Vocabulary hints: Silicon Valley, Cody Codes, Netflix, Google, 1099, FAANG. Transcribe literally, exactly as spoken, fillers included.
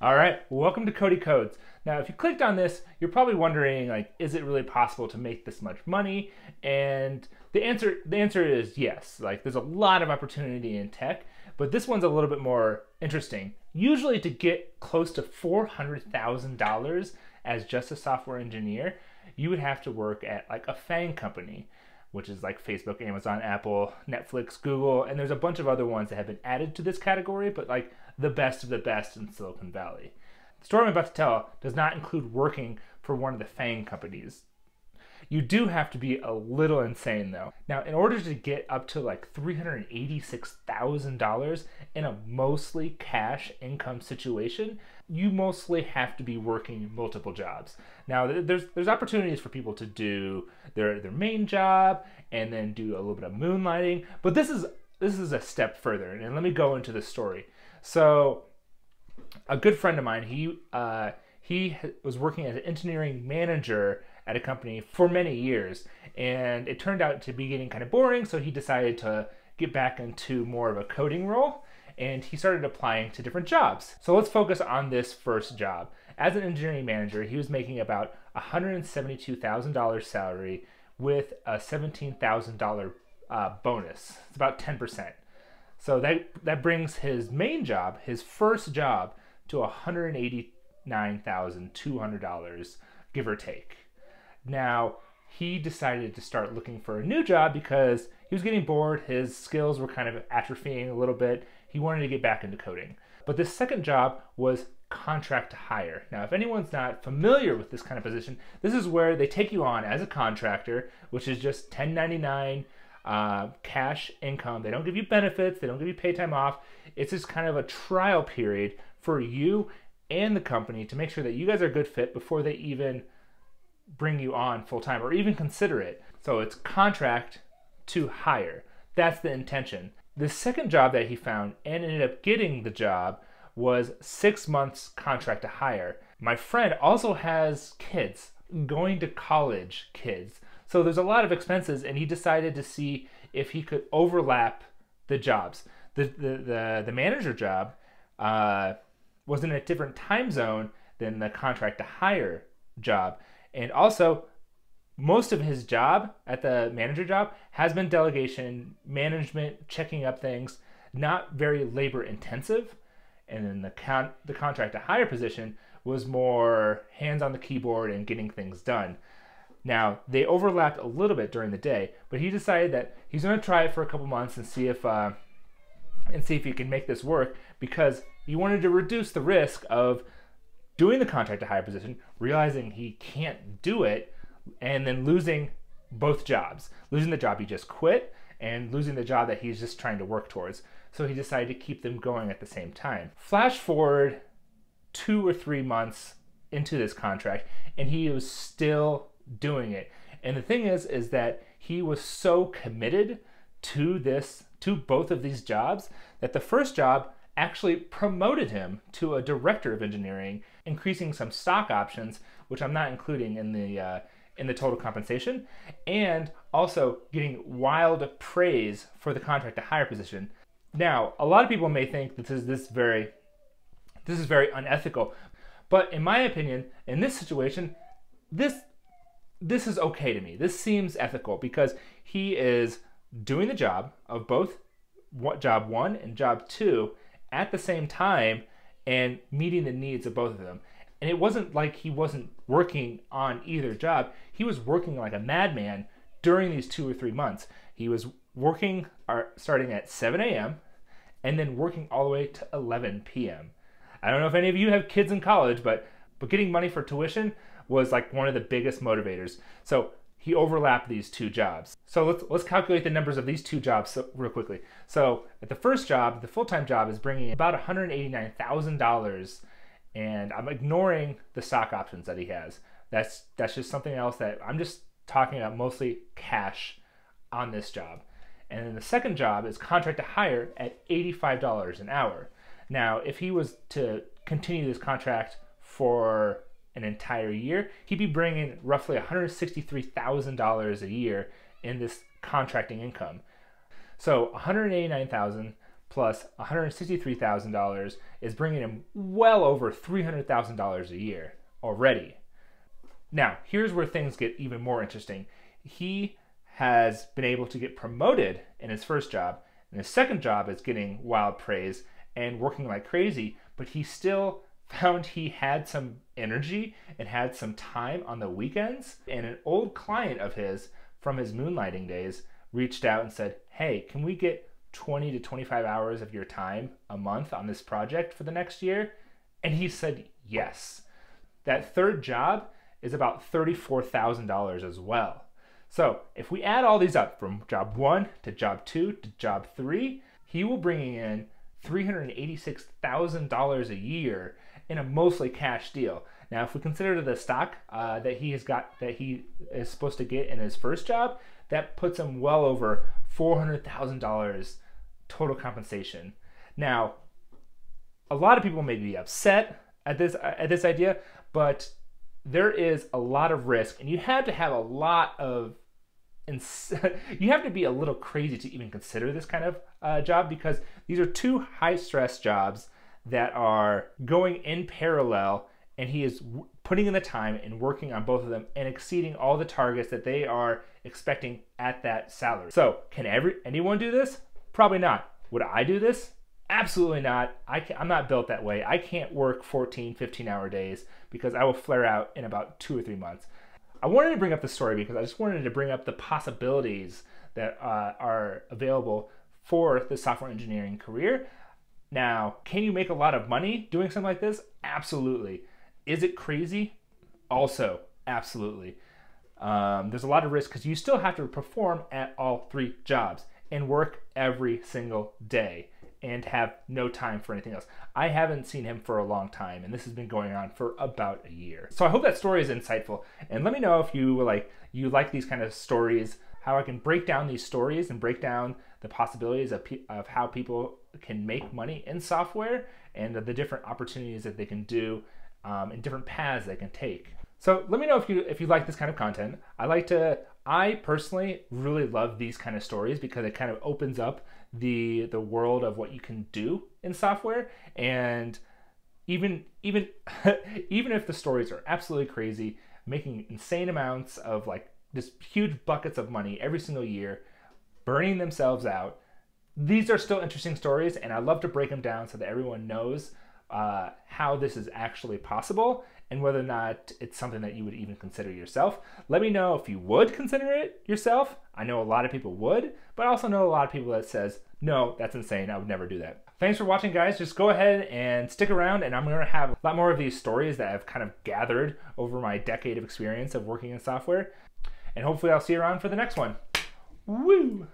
All right, welcome to Cody Codes. Now, if you clicked on this, you're probably wondering, like, is it really possible to make this much money? And the answer, the answer is yes. Like, there's a lot of opportunity in tech, but this one's a little bit more interesting. Usually, to get close to four hundred thousand dollars as just a software engineer, you would have to work at like a FAANG company, which is like Facebook, Amazon, Apple, Netflix, Google, and there's a bunch of other ones that have been added to this category, but like the best of the best in Silicon Valley. The story I'm about to tell does not include working for one of the FAANG companies. You do have to be a little insane though. Now, in order to get up to like three hundred eighty-six thousand dollars in a mostly cash income situation, you mostly have to be working multiple jobs. Now, there's there's opportunities for people to do their their main job and then do a little bit of moonlighting, but this is this is a step further. And let me go into the story. So, a good friend of mine, he uh, he was working as an engineering manager at a company for many years, and it turned out to be getting kind of boring, so he decided to get back into more of a coding role, and he started applying to different jobs. So let's focus on this first job. As an engineering manager, he was making about one hundred seventy-two thousand dollars salary with a seventeen thousand dollars uh, bonus. It's about ten percent. So that, that brings his main job, his first job, to one hundred eighty-nine thousand two hundred dollars, give or take. Now, he decided to start looking for a new job because he was getting bored, his skills were kind of atrophying a little bit, he wanted to get back into coding. But this second job was contract to hire. Now, if anyone's not familiar with this kind of position, this is where they take you on as a contractor, which is just ten ninety-nine uh, cash income. They don't give you benefits, they don't give you pay time off. It's just kind of a trial period for you and the company to make sure that you guys are a good fit before they even bring you on full-time or even consider it. So it's contract to hire. That's the intention. The second job that he found and ended up getting the job was six months contract to hire. My friend also has kids, going to college kids. So there's a lot of expenses, and he decided to see if he could overlap the jobs. The, the, the, the manager job uh, was in a different time zone than the contract to hire job. And also, most of his job at the manager job has been delegation, management, checking up things, not very labor intensive. And then the, con the contract to hire position was more hands on the keyboard and getting things done. Now, they overlapped a little bit during the day, but he decided that he's gonna try it for a couple months and see if, uh, and see if he can make this work, because he wanted to reduce the risk of doing the contract to hire position, realizing he can't do it, and then losing both jobs, losing the job he just quit and losing the job that he's just trying to work towards. So he decided to keep them going at the same time. Flash forward two or three months into this contract, and he was still doing it. And the thing is, is that he was so committed to this, to both of these jobs, that the first job actually promoted him to a director of engineering, increasing some stock options, which I'm not including in the uh, in the total compensation, and also getting wild praise for the contract to hire position. Now, a lot of people may think that this is this very this is very unethical, but in my opinion, in this situation, this this is okay to me. This seems ethical because he is doing the job of both what job one and job two at the same time and meeting the needs of both of them. And it wasn't like he wasn't working on either job. He was working like a madman during these two or three months. He was working starting at seven A M and then working all the way to eleven P M I don't know if any of you have kids in college, but, but getting money for tuition was like one of the biggest motivators. So he overlapped these two jobs. So let's, let's calculate the numbers of these two jobs real quickly. So at the first job, the full-time job is bringing in about one hundred eighty-nine thousand dollars, and I'm ignoring the stock options that he has. That's, that's just something else that I'm just talking about, mostly cash on this job. And then the second job is contract to hire at eighty-five dollars an hour. Now, if he was to continue this contract for an entire year, he'd be bringing roughly one hundred sixty-three thousand dollars a year in this contracting income. So one hundred eighty-nine thousand plus one hundred sixty-three thousand dollars is bringing him well over three hundred thousand dollars a year already. Now, here's where things get even more interesting. He has been able to get promoted in his first job, and his second job is getting wild praise and working like crazy, but he still found he had some energy and had some time on the weekends. And an old client of his from his moonlighting days reached out and said, hey, can we get twenty to twenty-five hours of your time a month on this project for the next year? And he said yes. That third job is about thirty-four thousand dollars as well. So if we add all these up from job one to job two to job three, he will bring in three hundred eighty-six thousand dollars a year in a mostly cash deal. Now, if we consider the stock uh, that he has got, that he is supposed to get in his first job, that puts him well over four hundred thousand dollars total compensation. Now, a lot of people may be upset at this at this idea, but there is a lot of risk, and you have to have a lot of, ins you have to be a little crazy to even consider this kind of uh, job, because these are two high-stress jobs that are going in parallel, and he is w putting in the time and working on both of them and exceeding all the targets that they are expecting at that salary. So can every anyone do this? Probably not. Would I do this? Absolutely not. I can, I'm not built that way. I can't work fourteen, fifteen hour days because I will flare out in about two or three months. I wanted to bring up the story because I just wanted to bring up the possibilities that uh, are available for the software engineering career. Now, can you make a lot of money doing something like this? Absolutely. Is it crazy? Also, absolutely. Um, there's a lot of risk because you still have to perform at all three jobs and work every single day and have no time for anything else. I haven't seen him for a long time, and this has been going on for about a year. So I hope that story is insightful, and let me know if you like you like these kind of stories, how I can break down these stories and break down the possibilities of, pe of how people can make money in software and the different opportunities that they can do um, and different paths they can take. So let me know if you if you like this kind of content. I like to, I personally really love these kind of stories because it kind of opens up the the world of what you can do in software, and even even even if the stories are absolutely crazy, making insane amounts of like just huge buckets of money every single year, burning themselves out, these are still interesting stories, and I love to break them down so that everyone knows uh, how this is actually possible and whether or not it's something that you would even consider yourself. Let me know if you would consider it yourself. I know a lot of people would, but I also know a lot of people that says, no, that's insane, I would never do that. Thanks for watching, guys. Just go ahead and stick around, and I'm gonna have a lot more of these stories that I've kind of gathered over my decade of experience of working in software. And hopefully I'll see you around for the next one. Woo!